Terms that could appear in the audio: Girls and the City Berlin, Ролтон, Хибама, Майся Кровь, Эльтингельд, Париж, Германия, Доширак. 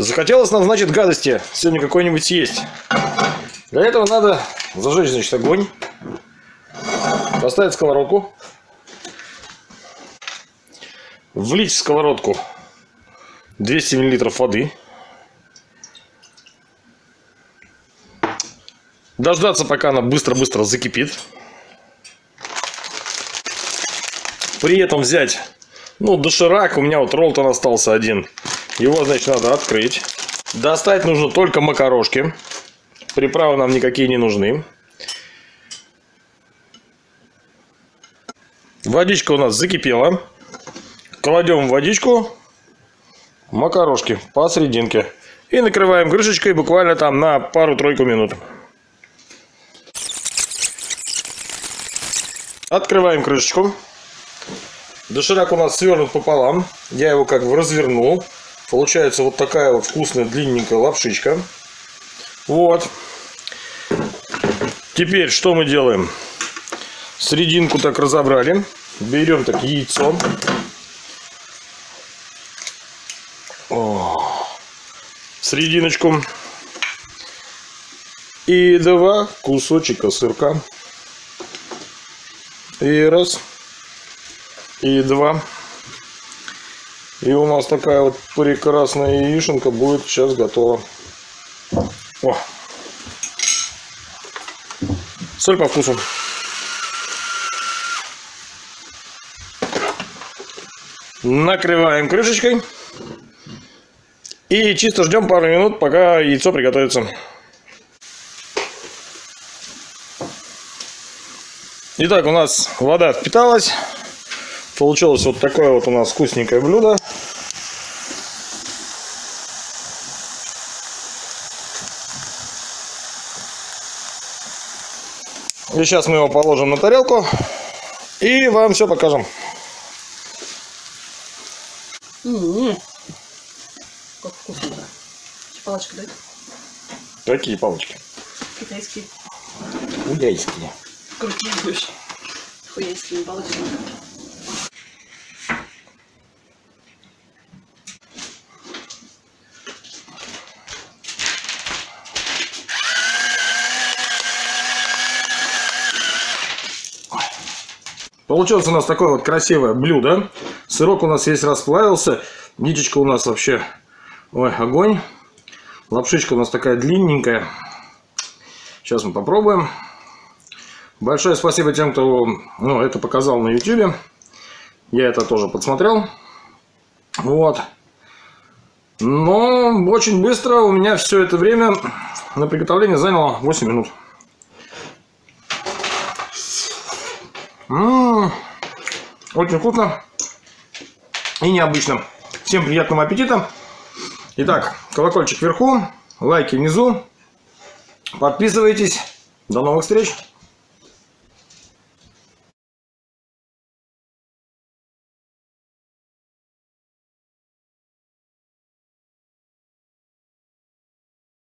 Захотелось нам, значит, гадости сегодня какой-нибудь съесть. Для этого надо зажечь, значит, огонь, поставить сковородку, влить в сковородку 200 мл воды, дождаться, пока она быстро-быстро закипит, при этом взять, ну, доширак, у меня вот Ролтон остался один. Его, значит, надо открыть. Достать нужно только макарошки. Приправы нам никакие не нужны. Водичка у нас закипела. Кладем в водичку макарошки посерединке. И накрываем крышечкой буквально там на пару-тройку минут. Открываем крышечку. Доширак у нас свернут пополам. Я его как бы развернул. Получается вот такая вот вкусная длинненькая лапшичка. Вот. Теперь что мы делаем? Серединку так разобрали. Берем так яйцо. Серединочку. И два кусочка сырка. И раз. И два. И у нас такая вот прекрасная яишенка будет сейчас готова. О. Соль по вкусу. Накрываем крышечкой. И чисто ждем пару минут, пока яйцо приготовится. Итак, у нас вода впиталась. Получилось вот такое вот у нас вкусненькое блюдо. И сейчас мы его положим на тарелку и вам все покажем. Как вкусно-то. Палочки дают? Какие палочки? Китайские. Хуяйские. Крутые больше. Хуяйские палочки. Получилось у нас такое вот красивое блюдо. Сырок у нас весь расплавился. Ниточка у нас вообще... Ой, огонь. Лапшичка у нас такая длинненькая. Сейчас мы попробуем. Большое спасибо тем, кто это показал на YouTube. Я это тоже подсмотрел. Вот. Но очень быстро у меня все это время на приготовление заняло 8 минут. Очень вкусно и необычно. Всем приятного аппетита. Итак, колокольчик вверху, лайки внизу. Подписывайтесь. До новых встреч.